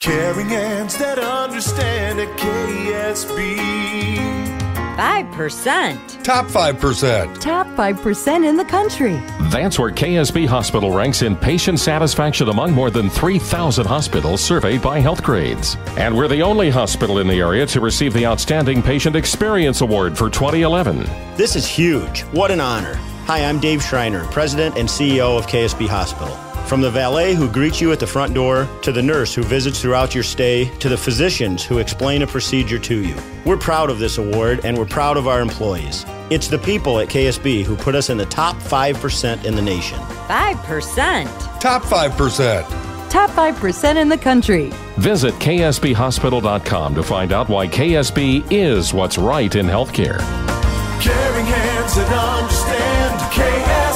Caring hands that understand at KSB. 5%. Top 5%. Top 5% in the country. That's where KSB Hospital ranks in patient satisfaction among more than 3,000 hospitals surveyed by HealthGrades. And we're the only hospital in the area to receive the Outstanding Patient Experience Award for 2011. This is huge. What an honor. Hi, I'm Dave Schreiner, President and CEO of KSB Hospital. From the valet who greets you at the front door, to the nurse who visits throughout your stay, to the physicians who explain a procedure to you. We're proud of this award, and we're proud of our employees. It's the people at KSB who put us in the top 5% in the nation. 5%. Top 5%. Top 5% in the country. Visit ksbhospital.com to find out why KSB is what's right in healthcare. Caring hands that understand KSB.